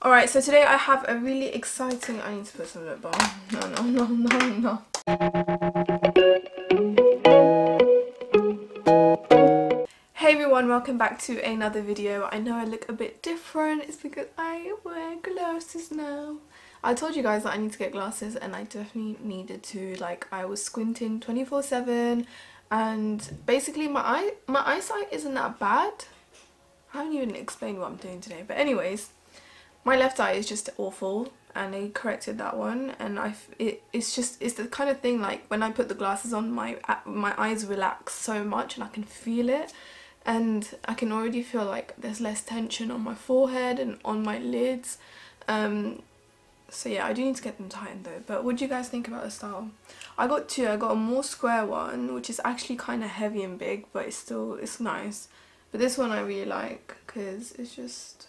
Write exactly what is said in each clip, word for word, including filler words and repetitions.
Alright, so today I have a really exciting... I need to put some lip balm. No, no, no, no, no. Hey everyone, welcome back to another video. I know I look a bit different. It's because I wear glasses now. I told you guys that I need to get glasses and I definitely needed to. Like, I was squinting twenty-four seven and basically my eye, my eyesight isn't that bad. I haven't even explained what I'm doing today. But anyways... my left eye is just awful and they corrected that one, and I it, it's just it's the kind of thing, like when I put the glasses on, my my eyes relax so much and I can feel it, and I can already feel like there's less tension on my forehead and on my lids. Um, so yeah, I do need to get them tightened though. But what do you guys think about the style? I got two. I got a more square one, which is actually kind of heavy and big, but it's still it's nice. But this one I really like because it's just,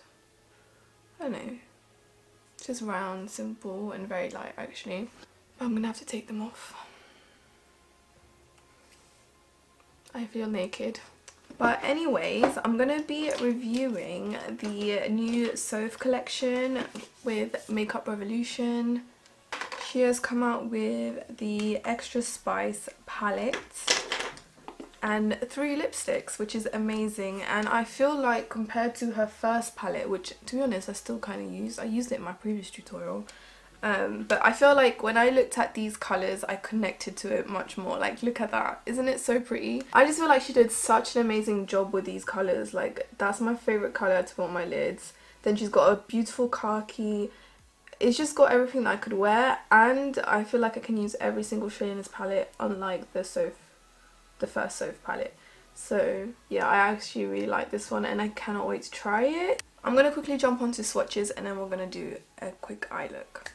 I don't know, it's just round, simple and very light actually. But I'm gonna have to take them off. I feel naked. But anyways, I'm gonna be reviewing the new Sof collection with Makeup Revolution. She has come out with the Extra Spice palette and three lipsticks, which is amazing. And I feel like compared to her first palette, which to be honest I still kind of used, I used it in my previous tutorial, um, but I feel like when I looked at these colours I connected to it much more. Like, look at that, isn't it so pretty? I just feel like she did such an amazing job with these colours. Like, that's my favourite colour to put on my lids. Then she's got a beautiful khaki. It's just got everything that I could wear, and I feel like I can use every single shade in this palette, unlike the Sof the first Sof palette. So yeah, I actually really like this one and I cannot wait to try it. I'm gonna quickly jump onto swatches and then we're gonna do a quick eye look.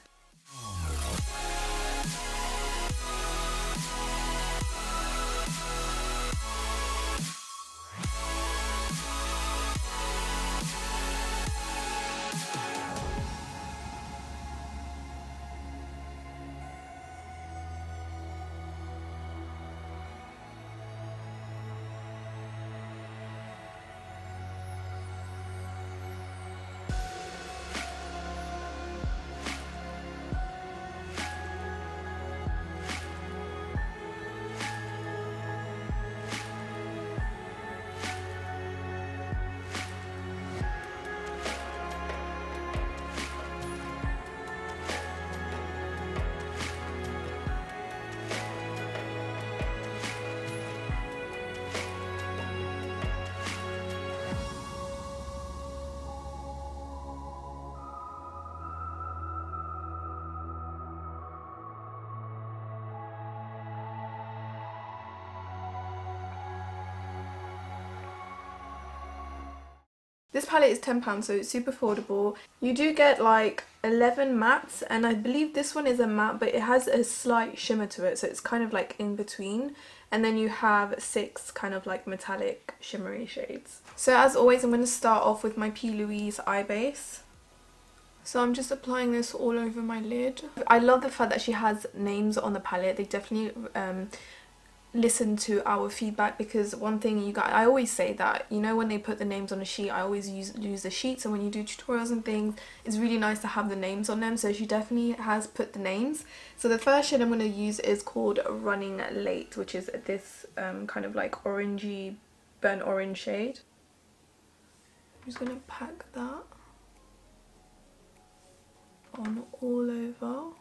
This palette is ten pounds, so it's super affordable. You do get like eleven mattes, and I believe this one is a matte, but it has a slight shimmer to it, so it's kind of like in between. And then you have six kind of like metallic shimmery shades. So as always, I'm going to start off with my P. Louise eye base. So I'm just applying this all over my lid. I love the fact that she has names on the palette. They definitely... Um, listen to our feedback, because one thing you guys, I always say that, you know, when they put the names on a sheet, I always use use the sheets, and when you do tutorials and things, it's really nice to have the names on them. So she definitely has put the names. So the first shade I'm going to use is called Running Late, which is this um, kind of like orangey, burnt orange shade. I'm just going to pack that on all over.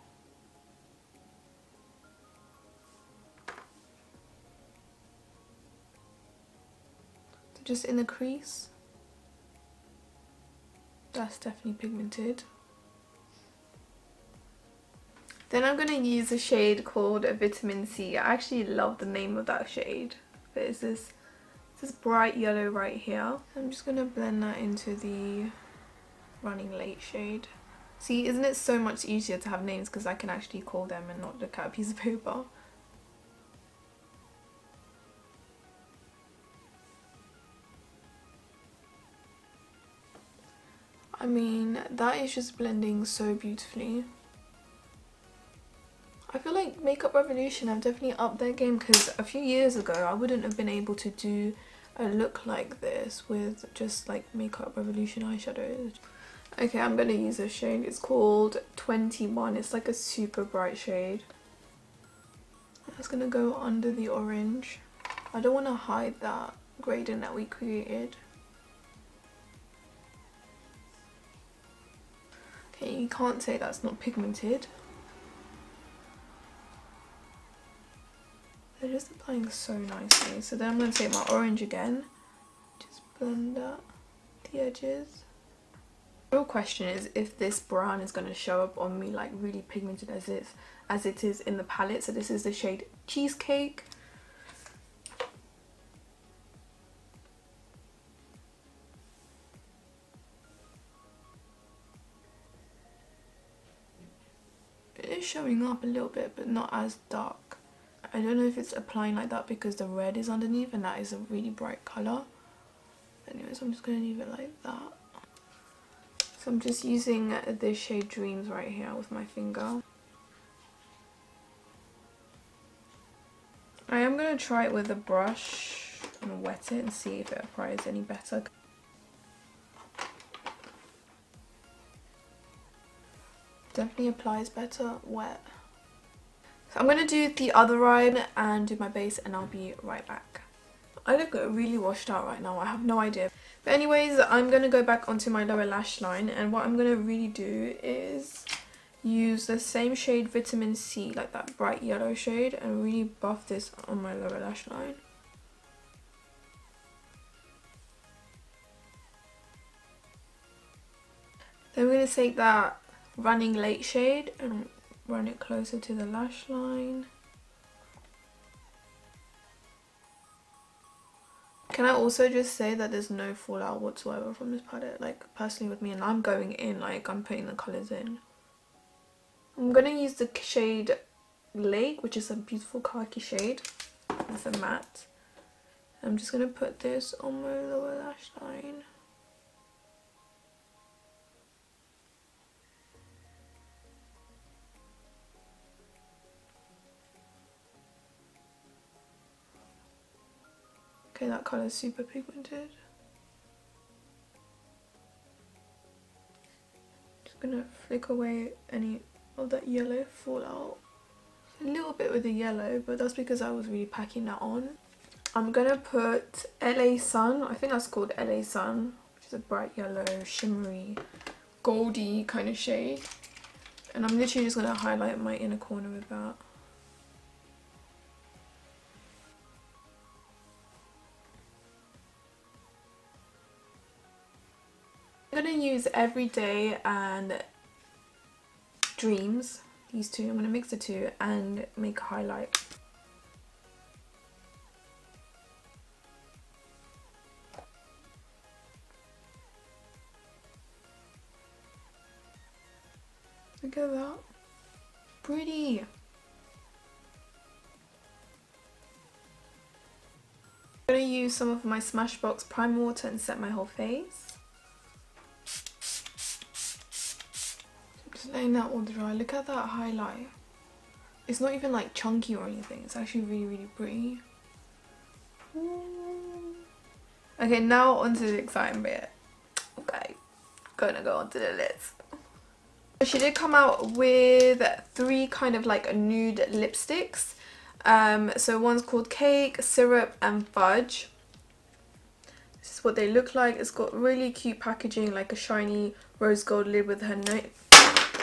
Just in the crease. That's definitely pigmented. Then I'm going to use a shade called Vitamin C. I actually love the name of that shade. But it's this, this bright yellow right here. I'm just going to blend that into the Running Late shade. See, isn't it so much easier to have names, because I can actually call them and not look at a piece of paper. I mean, that is just blending so beautifully. I feel like Makeup Revolution have definitely upped their game, because a few years ago I wouldn't have been able to do a look like this with just like Makeup Revolution eyeshadows. Okay, I'm gonna use this shade. It's called twenty-one. It's like a super bright shade. I'm just gonna go under the orange. I don't want to hide that gradient that we created. Okay, you can't say that's not pigmented. They're just applying so nicely. So then I'm gonna take my orange again. Just blend out the edges. The real question is if this brown is going to show up on me like really pigmented as it, as it is in the palette. So this is the shade Cheesecake. It is showing up a little bit but not as dark. I don't know if it's applying like that because the red is underneath and that is a really bright colour. Anyways, I'm just going to leave it like that. So I'm just using this shade Dreams right here with my finger. I am going to try it with a brush and wet it and see if it applies any better. Definitely applies better wet. So I'm going to do the other eye and do my base and I'll be right back. I look really washed out right now, I have no idea. But anyways, I'm going to go back onto my lower lash line, and what I'm going to really do is use the same shade Vitamin C, like that bright yellow shade, and really buff this on my lower lash line. Then we're going to take that Running Late shade and run it closer to the lash line. Can I also just say that there's no fallout whatsoever from this palette, like personally with me, and I'm going in, like I'm putting the colours in. I'm going to use the shade Lake, which is a beautiful khaki shade. It's a matte. I'm just going to put this on my lower lash line. Okay, that colour is super pigmented. Just gonna flick away any of that yellow fallout. A little bit with the yellow, but that's because I was really packing that on. I'm gonna put L A Sun, I think that's called L A Sun, which is a bright yellow, shimmery, goldy kind of shade. And I'm literally just gonna highlight my inner corner with that. I'm going to use Everyday and Dreams, these two, I'm going to mix the two and make a highlight. Look at that, pretty! I'm going to use some of my Smashbox Prime Water and set my whole face. Letting that all dry. Look at that highlight. It's not even like chunky or anything. It's actually really, really pretty. Ooh. Okay, now onto the exciting bit. Okay, gonna go onto the list. She did come out with three kind of like nude lipsticks. Um, so one's called Cake, Syrup, and Fudge. This is what they look like. It's got really cute packaging, like a shiny rose gold lid with her note.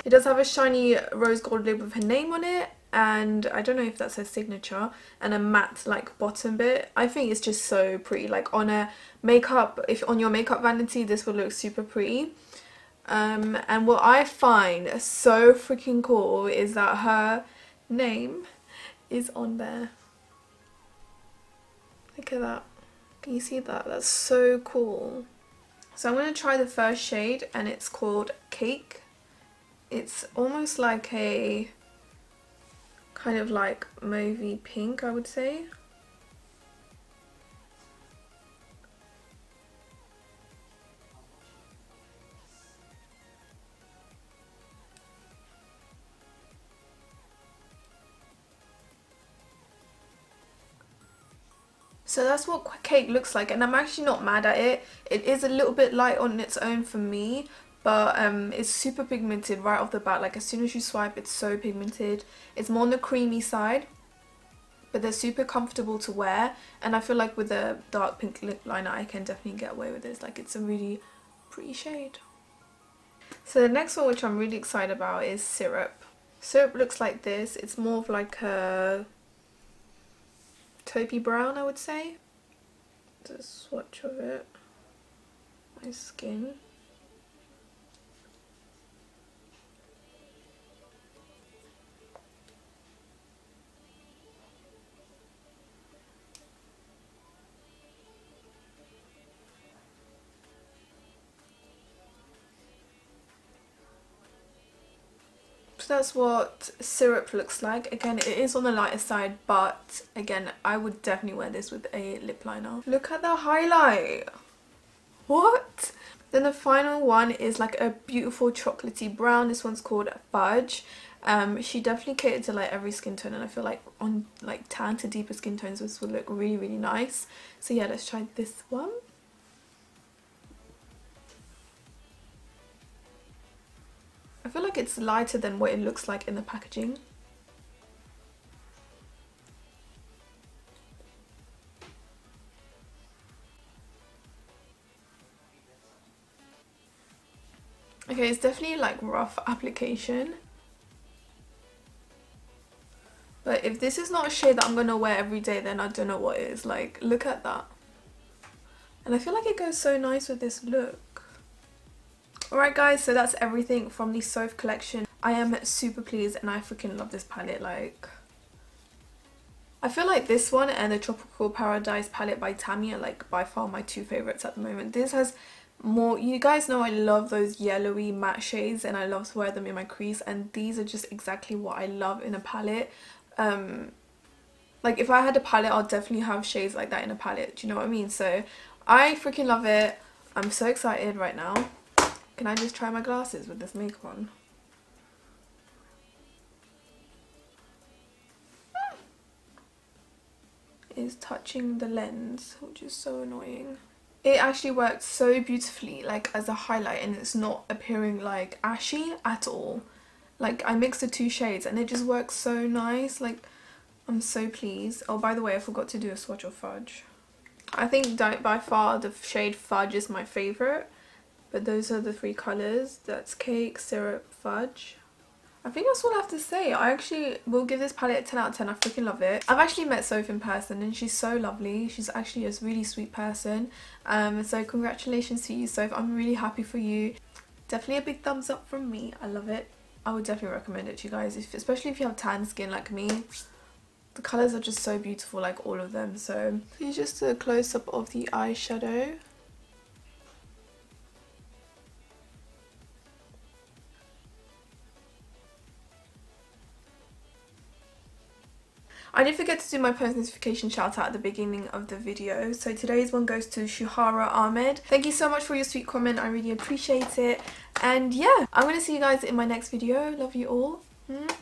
It does have a shiny rose gold lid with her name on it, and I don't know if that's her signature, and a matte like bottom bit. I think it's just so pretty, like on a makeup, if on your makeup vanity, this will look super pretty. Um, and what I find so freaking cool is that her name is on there. Look at that. Can you see that? That's so cool. So I'm going to try the first shade, and it's called Cake. It's almost like a kind of like mauvey pink, I would say. So that's what Cake looks like, and I'm actually not mad at it. It is a little bit light on its own for me, But um, it's super pigmented right off the bat. Like as soon as you swipe, it's so pigmented. It's more on the creamy side, but they're super comfortable to wear. And I feel like with a dark pink lip liner, I can definitely get away with this. Like it's a really pretty shade. So the next one, which I'm really excited about, is Syrup. Syrup looks like this. It's more of like a taupey brown, I would say. Just a swatch of it. My skin. That's what Syrup looks like. Again, it is on the lighter side, but again, I would definitely wear this with a lip liner. Look at the highlight. What? Then the final one is like a beautiful chocolatey brown. This one's called Fudge. Um, she definitely catered to like every skin tone, and I feel like on like tan to deeper skin tones, this would look really, really nice. So yeah, let's try this one. I feel like it's lighter than what it looks like in the packaging. Okay, it's definitely like rough application. But if this is not a shade that I'm going to wear every day, then I don't know what it is. Like, look at that. And I feel like it goes so nice with this look. Alright guys, so that's everything from the Sof collection. I am super pleased and I freaking love this palette. Like, I feel like this one and the Tropical Paradise palette by Tammy are like by far my two favourites at the moment. This has more, you guys know I love those yellowy matte shades and I love to wear them in my crease, and these are just exactly what I love in a palette. Um, like if I had a palette, I'll definitely have shades like that in a palette, do you know what I mean? So I freaking love it. I'm so excited right now. Can I just try my glasses with this makeup on? It's touching the lens, which is so annoying. It actually worked so beautifully like as a highlight, and it's not appearing like ashy at all. Like I mixed the two shades and it just works so nice. Like I'm so pleased. Oh, by the way, I forgot to do a swatch of Fudge. I think by far the shade Fudge is my favourite. But those are the three colours. That's Cake, Syrup, Fudge. I think that's all I have to say. I actually will give this palette a ten out of ten. I freaking love it. I've actually met Soph in person and she's so lovely. She's actually a really sweet person. Um, so congratulations to you, Soph. I'm really happy for you. Definitely a big thumbs up from me. I love it. I would definitely recommend it to you guys, if, especially if you have tan skin like me. The colours are just so beautiful, like all of them. So here's just a close-up of the eyeshadow. I did forget to do my post notification shout out at the beginning of the video, so today's one goes to Shuhara Ahmed. Thank you so much for your sweet comment, I really appreciate it. And yeah, I'm going to see you guys in my next video. Love you all. Mm.